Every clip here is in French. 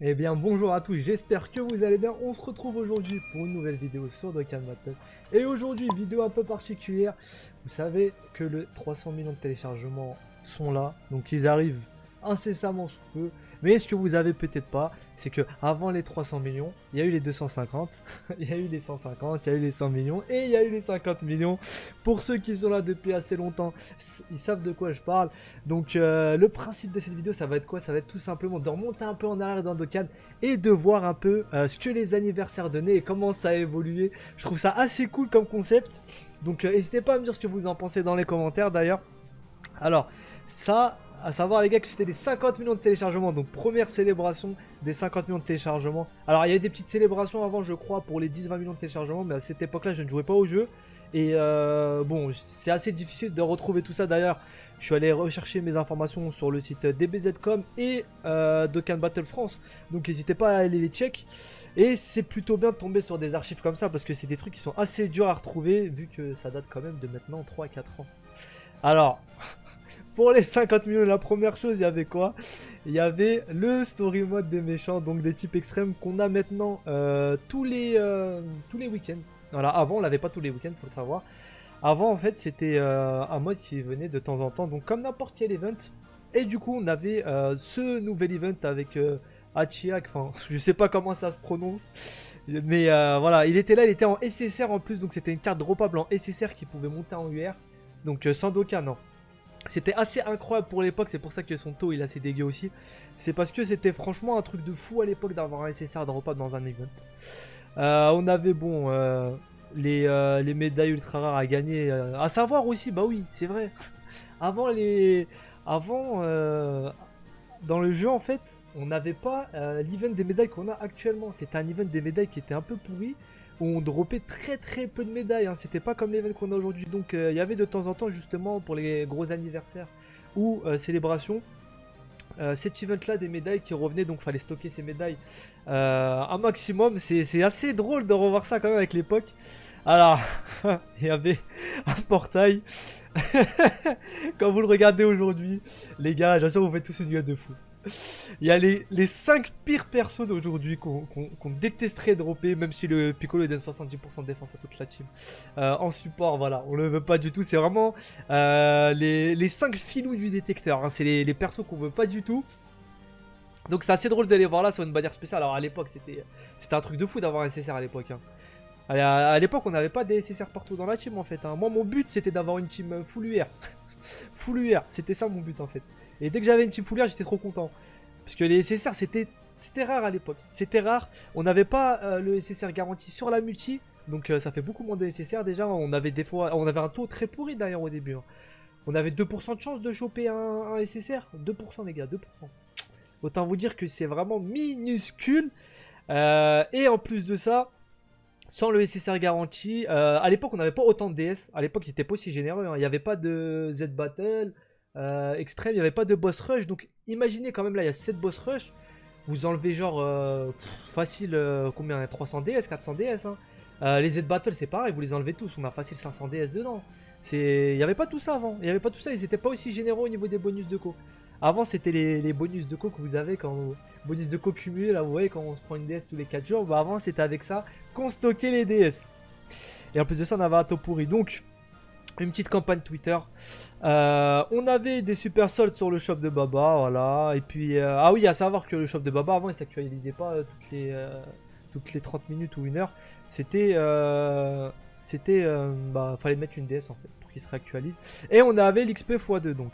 Eh bien bonjour à tous, j'espère que vous allez bien. On se retrouve aujourd'hui pour une nouvelle vidéo sur Dokkan Battle. Et aujourd'hui, vidéo un peu particulière. Vous savez que le 300 millions de téléchargements sont là, donc ils arrivent incessamment sous peu. Mais ce que vous avez peut-être pas, c'est que avant les 300 millions, il y a eu les 250, il y a eu les 150, il y a eu les 100 millions et il y a eu les 50 millions. Pour ceux qui sont là depuis assez longtemps, ils savent de quoi je parle. Donc le principe de cette vidéo, ça va être quoi? Ça va être tout simplement de remonter un peu en arrière dans Dokkan et de voir un peu ce que les anniversaires donnaient et comment ça a évolué. Je trouve ça assez cool comme concept. Donc n'hésitez pas à me dire ce que vous en pensez dans les commentaires d'ailleurs. Alors ça... à savoir les gars que c'était les 50 millions de téléchargements, donc première célébration des 50 millions de téléchargements. Alors il y avait des petites célébrations avant je crois pour les 10-20 millions de téléchargements, mais à cette époque là je ne jouais pas au jeu. Et bon, c'est assez difficile de retrouver tout ça d'ailleurs. Je suis allé rechercher mes informations sur le site dbz.com et Dokkan Battle France. Donc n'hésitez pas à aller les check. Et c'est plutôt bien de tomber sur des archives comme ça parce que c'est des trucs qui sont assez durs à retrouver vu que ça date quand même de maintenant 3 à 4 ans. Alors... pour les 50 millions, la première chose, il y avait quoi? Il y avait le story mode des méchants, donc des types extrêmes qu'on a maintenant tous les week-ends. Voilà, avant on l'avait pas tous les week-ends, faut le savoir. Avant en fait c'était un mode qui venait de temps en temps, donc comme n'importe quel event. Et du coup on avait ce nouvel event avec Achiak, enfin je sais pas comment ça se prononce. Mais voilà, il était là, il était en SSR en plus, donc c'était une carte droppable en SSR qui pouvait monter en UR. Donc sans Dokkan, non. C'était assez incroyable pour l'époque, c'est pour ça que son taux il est assez dégueu aussi. C'est parce que c'était franchement un truc de fou à l'époque d'avoir un SSR de repas dans un event. On avait bon les médailles ultra rares à gagner. À savoir aussi, bah oui, c'est vrai. Avant, dans le jeu en fait, on n'avait pas l'event des médailles qu'on a actuellement. C'était un event des médailles qui était un peu pourri, où on dropait très peu de médailles, hein. C'était pas comme l'event qu'on a aujourd'hui. Donc il y avait de temps en temps justement pour les gros anniversaires ou célébrations, cet event là des médailles qui revenait, donc fallait stocker ces médailles un maximum. C'est assez drôle de revoir ça quand même avec l'époque. Alors il y avait un portail quand vous le regardez aujourd'hui les gars, j'assure vous faites tous une gueule de fou. Il y a les 5 pires persos d'aujourd'hui qu'on détesterait dropper, même si le Piccolo donne 70% de défense à toute la team. En support, voilà, on le veut pas du tout. C'est vraiment les 5 filous du détecteur, hein. C'est les persos qu'on veut pas du tout. Donc c'est assez drôle d'aller voir là sur une bannière spéciale. Alors à l'époque c'était un truc de fou d'avoir un SSR à l'époque, hein. À l'époque on n'avait pas des SSR partout dans la team en fait, hein. Moi mon but c'était d'avoir une team full UR. Full UR, c'était ça mon but en fait. Et dès que j'avais une team full UR, j'étais trop content. Parce que les SSR, c'était rare à l'époque. C'était rare. On n'avait pas le SSR garanti sur la multi. Donc ça fait beaucoup moins de SSR déjà. On avait des fois, on avait un taux très pourri d'ailleurs au début, hein. On avait 2% de chance de choper un SSR. 2% les gars, 2%. Autant vous dire que c'est vraiment minuscule. Et en plus de ça... sans le SSR garanti, à l'époque on n'avait pas autant de DS, à l'époque ils n'étaient pas aussi généreux, hein. Il n'y avait pas de Z Battle, Extrême, il n'y avait pas de boss rush, donc imaginez quand même là il y a 7 boss rush, vous enlevez genre facile combien, 300 DS, 400 DS, hein. Les Z Battle c'est pareil, vous les enlevez tous, on a facile 500 DS dedans, il n'y avait pas tout ça avant, il n'y avait pas tout ça, ils n'étaient pas aussi généreux au niveau des bonus de co. Avant c'était les bonus de co que vous avez quand vous... bonus de co cumulé là, vous voyez quand on se prend une DS tous les 4 jours, bah avant c'était avec ça qu'on stockait les DS. Et en plus de ça on avait un taux pourri, donc une petite campagne Twitter. On avait des super soldes sur le shop de Baba, voilà. Et puis, ah oui, à savoir que le shop de Baba avant il s'actualisait pas toutes les 30 minutes ou 1 heure. C'était, fallait mettre une DS en fait pour qu'il se réactualise. Et on avait l'XP x2 donc.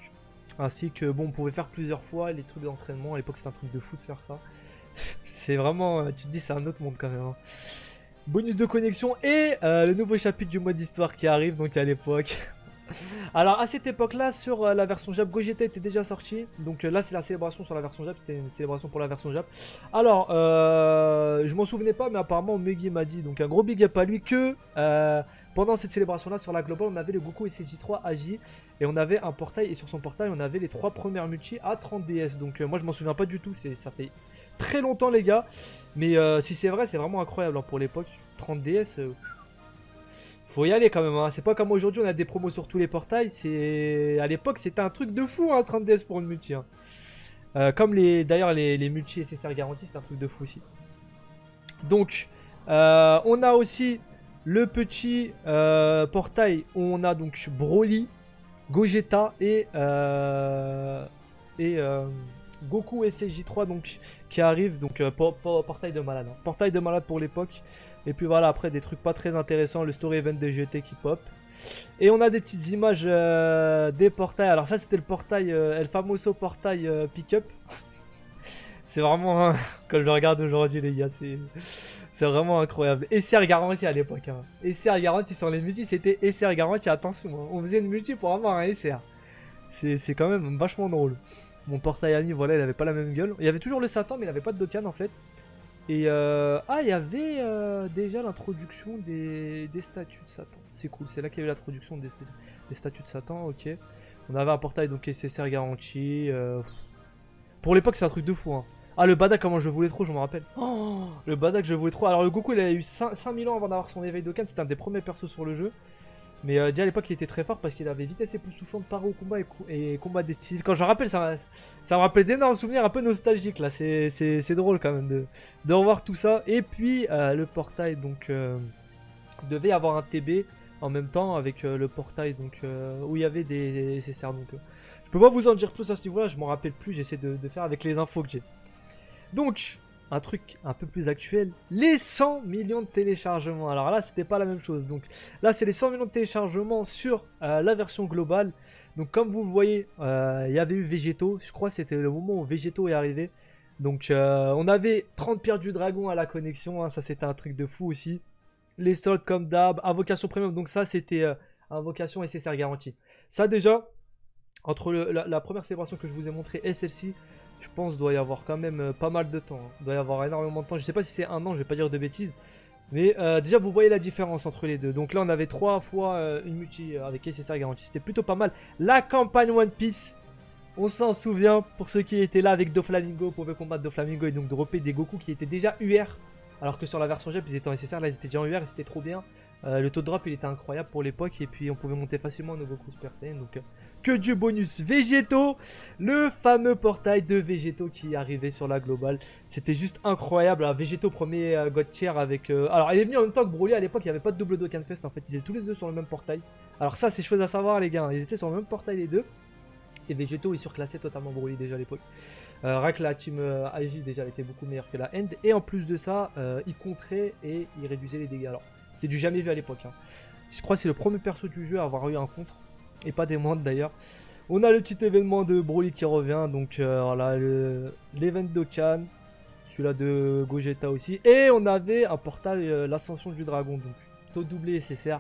Ainsi que bon, on pouvait faire plusieurs fois les trucs d'entraînement. À l'époque c'était un truc de fou de faire ça. C'est vraiment, tu te dis c'est un autre monde quand même, hein. Bonus de connexion et le nouveau chapitre du mode histoire qui arrive donc à l'époque. Alors à cette époque là sur la version Jap, Gogeta était déjà sorti. Donc là c'est la célébration sur la version Jap, c'était une célébration pour la version Jap. Alors je m'en souvenais pas mais apparemment Meggy m'a dit, donc un gros big up à lui, que pendant cette célébration là sur la globale on avait le Goku SJ3 AJ et on avait un portail et sur son portail on avait les 3 premières multi à 30 DS. Donc moi je m'en souviens pas du tout, ça fait très longtemps les gars. Mais si c'est vrai c'est vraiment incroyable, hein, pour l'époque 30 DS... faut y aller quand même, hein. C'est pas comme aujourd'hui on a des promos sur tous les portails, à l'époque c'était un truc de fou, hein, 30 DS pour une multi, hein. Comme d'ailleurs les multi SSR garantis, c'est un truc de fou aussi. Donc on a aussi le petit portail où on a donc Broly, Gogeta et Goku et SJ3 donc qui arrivent, donc portail de malade, hein. Portail de malade pour l'époque. Et puis voilà, après des trucs pas très intéressants, le story event des GT qui pop. Et on a des petites images des portails. Alors ça c'était le portail, El Famoso portail pick-up. C'est vraiment, hein, quand je le regarde aujourd'hui les gars, c'est vraiment incroyable. SR garanti à l'époque, hein. SR garanti sur les multis, c'était SR garanti, attention, hein. On faisait une multi pour avoir un SR. C'est quand même vachement drôle. Mon portail ami, voilà, il avait pas la même gueule. Il y avait toujours le Satan mais il avait pas de Dokkan en fait. Et ah, il y avait déjà l'introduction des statues de Satan. C'est cool, c'est là qu'il y a eu l'introduction des statues de Satan, ok. On avait un portail donc SSR garanti. Pour l'époque c'est un truc de fou, hein. Ah le Badak, comment je voulais trop, je me rappelle. Oh, le Badak je voulais trop. Alors le Goku il a eu 5000 ans avant d'avoir son éveil Dokkan, c'était un des premiers persos sur le jeu. Mais déjà à l'époque il était très fort parce qu'il avait vitesse époustouflante, paro au combat et combat décisif. Quand j'en rappelle, ça me rappelle d'énormes souvenirs un peu nostalgiques là, c'est drôle quand même de revoir tout ça. Et puis le portail donc devait avoir un TB en même temps avec le portail donc où il y avait des SSR donc je peux pas vous en dire plus à ce niveau là, je m'en rappelle plus, j'essaie de faire avec les infos que j'ai. Donc un truc un peu plus actuel, les 100 millions de téléchargements. Alors là c'était pas la même chose, donc là c'est les 100 millions de téléchargements sur la version globale. Donc comme vous le voyez, il y avait eu Végéto, je crois c'était le moment où Végéto est arrivé. Donc on avait 30 pierres du dragon à la connexion, hein. Ça c'était un truc de fou aussi. Les soldes comme d'hab, invocation premium, donc ça c'était invocation SSR garantie. Ça déjà, entre la première célébration que je vous ai montrée et celle-ci, je pense doit y avoir quand même pas mal de temps, hein. Doit y avoir énormément de temps. Je sais pas si c'est un an, je vais pas dire de bêtises. Mais déjà vous voyez la différence entre les deux. Donc là on avait 3 fois une multi avec SSR garantie. C'était plutôt pas mal. La campagne One Piece, on s'en souvient. Pour ceux qui étaient là avec Doflamingo, pour combattre Doflamingo et donc dropper des Goku qui étaient déjà UR. Alors que sur la version JAP ils étaient en SSR, là ils étaient déjà en UR et c'était trop bien. Le taux de drop il était incroyable pour l'époque et puis on pouvait monter facilement nos Goku Super Saiyan, donc que du bonus. Végéto, le fameux portail de Végéto qui arrivait sur la globale, c'était juste incroyable. Alors, Végéto premier God Tier avec... Alors il est venu en même temps que Broly à l'époque, il n'y avait pas de double Dokkan Fest en fait, ils étaient tous les deux sur le même portail. Alors ça c'est chose à savoir les gars, ils étaient sur le même portail les deux. Et Végéto il surclassait totalement Broly déjà à l'époque. Rien que la team AJ déjà elle était beaucoup meilleure que la End. Et en plus de ça, il contrait et il réduisait les dégâts. Alors, c'était du jamais vu à l'époque, hein. Je crois que c'est le premier perso du jeu à avoir eu un contre. Et pas des moindres d'ailleurs. On a le petit événement de Broly qui revient. Donc voilà, l'événement Dokkan. Celui-là de Gogeta aussi. Et on avait un portail, l'ascension du dragon. Donc taux doublé SSR.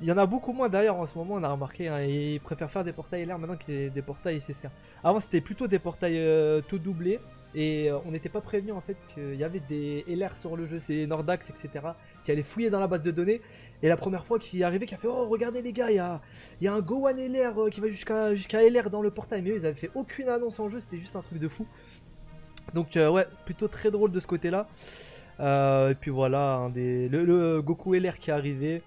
Il y en a beaucoup moins d'ailleurs en ce moment, on a remarqué, hein. Ils préfèrent faire des portails LR maintenant qu'il y a des portails SSR. Avant c'était plutôt des portails taux doublé. Et on n'était pas prévenu en fait qu'il y avait des LR sur le jeu, c'est Nordax etc. qui allaient fouiller dans la base de données. Et la première fois qu'il est arrivé, qui a fait oh regardez les gars, il y a un Gohan LR qui va jusqu'à LR dans le portail. Mais eux, ils avaient fait aucune annonce en jeu, c'était juste un truc de fou. Donc ouais, plutôt très drôle de ce côté là. Et puis voilà, hein, le Goku LR qui est arrivé.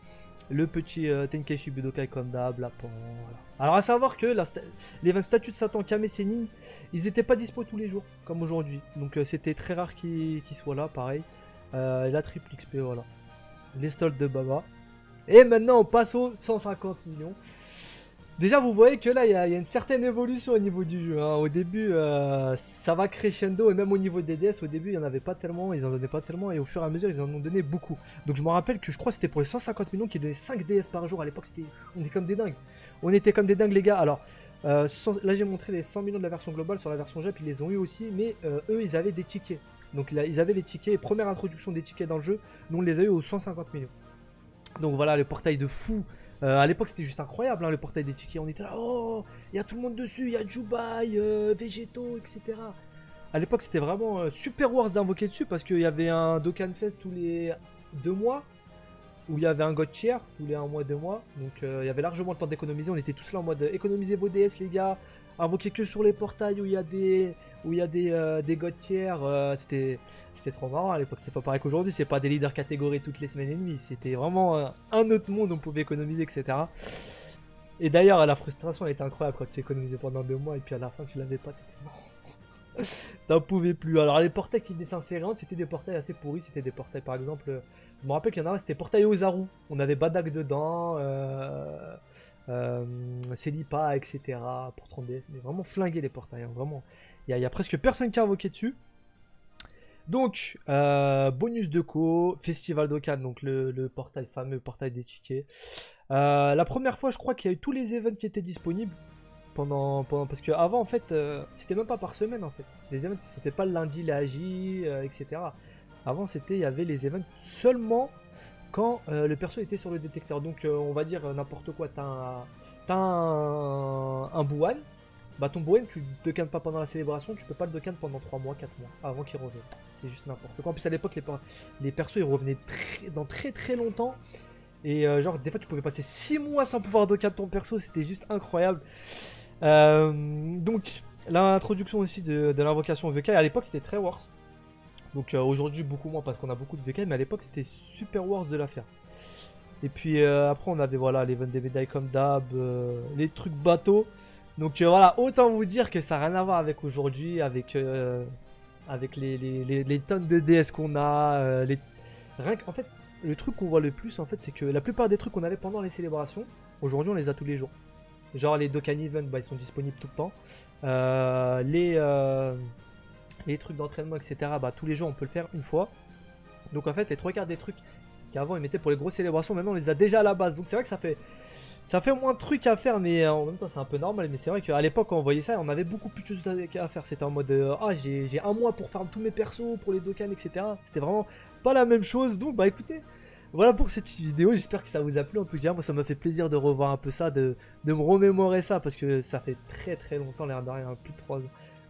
Le petit Tenkaichi Budokai comme d'hab, là pour... voilà. Alors à savoir que les 20 statues de Satan Kame Sénine, ils étaient pas dispo tous les jours, comme aujourd'hui. Donc c'était très rare qu'ils soient là, pareil. La triple XP, voilà. Les stalls de Baba. Et maintenant on passe aux 150 millions. Déjà vous voyez que là il y a une certaine évolution au niveau du jeu, hein. Au début ça va crescendo et même au niveau des DS au début il n'y en avait pas tellement, ils en donnaient pas tellement et au fur et à mesure ils en ont donné beaucoup. Donc je me rappelle que je crois que c'était pour les 150 millions qui donnaient 5 DS par jour à l'époque, on était comme des dingues. On était comme des dingues les gars. Alors là j'ai montré les 100 millions de la version globale, sur la version JAP ils les ont eu aussi mais eux ils avaient des tickets. Donc là, ils avaient les tickets, première introduction des tickets dans le jeu, nous on les a eu aux 150 millions. Donc voilà le portail de fou. À l'époque c'était juste incroyable, hein, le portail des tickets, on était là, oh, il y a tout le monde dessus, il y a Jubai, Végéto, etc. À l'époque c'était vraiment super worse d'invoquer dessus parce qu'il y avait un Dokkan Fest tous les 2 mois, où il y avait un God Tier tous les 1 mois, 2 mois, donc il y avait largement le temps d'économiser, on était tous là en mode économisez vos DS les gars, invoquez que sur les portails où il y a des God Tier, c'était trop marrant à l'époque, c'était pas pareil qu'aujourd'hui, c'est pas des leaders catégories toutes les semaines et demie, c'était vraiment un autre monde, on pouvait économiser, etc. Et d'ailleurs, la frustration elle était incroyable quand tu économisais pendant 2 mois et puis à la fin tu l'avais pas, t'étais mort. T'en pouvais plus. Alors les portails qui étaient censés rendre, c'était des portails assez pourris. C'était des portails, par exemple, je me rappelle qu'il y en a, c'était portail Ozaru. On avait Badak dedans, Celipa, etc. Pour 30DS. Mais vraiment flingué les portails, hein, vraiment. Il y a presque personne qui a invoqué dessus. Donc, bonus de co, Festival Dokkan, donc le portail, fameux portail des tickets. La première fois, je crois qu'il y a eu tous les events qui étaient disponibles. Parce qu'avant, en fait, c'était même pas par semaine, en fait. Les events, c'était pas le lundi, la J, etc. Avant, il y avait les events seulement quand le perso était sur le détecteur. Donc, on va dire n'importe quoi. T'as un Buan. Bah ton Bohem, tu ne cannes pas pendant la célébration, tu peux pas le decanne pendant 3 mois, 4 mois, avant qu'il revienne. C'est juste n'importe quoi. En plus à l'époque, les persos ils revenaient dans très longtemps. Et genre des fois tu pouvais passer 6 mois sans pouvoir decanne ton perso, c'était juste incroyable. Donc l'introduction aussi de l'invocation VK, à l'époque c'était très worse. Donc aujourd'hui beaucoup moins parce qu'on a beaucoup de VK, mais à l'époque c'était super worse de la faire. Et puis après on avait voilà les 20 des médailles comme d'hab, les trucs bateaux. Donc voilà, autant vous dire que ça n'a rien à voir avec aujourd'hui, avec les tonnes de DS qu'on a. En fait, le truc qu'on voit le plus, en fait, c'est que la plupart des trucs qu'on avait pendant les célébrations, aujourd'hui, on les a tous les jours. Genre les Dokkan Events, bah, ils sont disponibles tout le temps. Les trucs d'entraînement, etc., bah, tous les jours, on peut le faire une fois. Donc en fait, les 3/4 des trucs qu'avant, ils mettaient pour les grosses célébrations, maintenant, on les a déjà à la base. Donc c'est vrai que ça fait... Ça fait moins de trucs à faire, mais en même temps c'est un peu normal. Mais c'est vrai qu'à l'époque quand on voyait ça, on avait beaucoup plus de choses à faire. C'était en mode ah j'ai un mois pour farm tous mes persos, pour les Dokkan, etc. C'était vraiment pas la même chose. Donc bah écoutez, voilà pour cette petite vidéo. J'espère que ça vous a plu en tout cas. Moi ça m'a fait plaisir de revoir un peu ça, de me remémorer ça. Parce que ça fait très longtemps, l'air de rien, plus de 3 ans.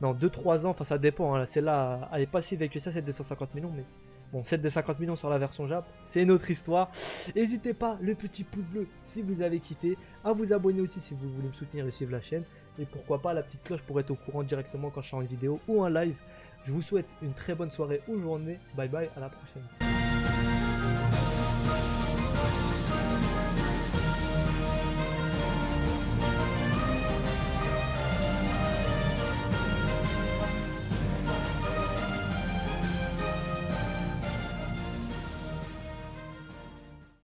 Non, 2-3 ans, enfin ça dépend. Hein. Celle-là, elle est pas si vieille que ça, celle des 150 millions, mais... Bon, celle des 50 millions sur la version Jap, c'est une autre histoire. N'hésitez pas, le petit pouce bleu si vous avez kiffé, à vous abonner aussi si vous voulez me soutenir et suivre la chaîne. Et pourquoi pas la petite cloche pour être au courant directement quand je sors une vidéo ou un live. Je vous souhaite une très bonne soirée ou journée. Bye bye, à la prochaine.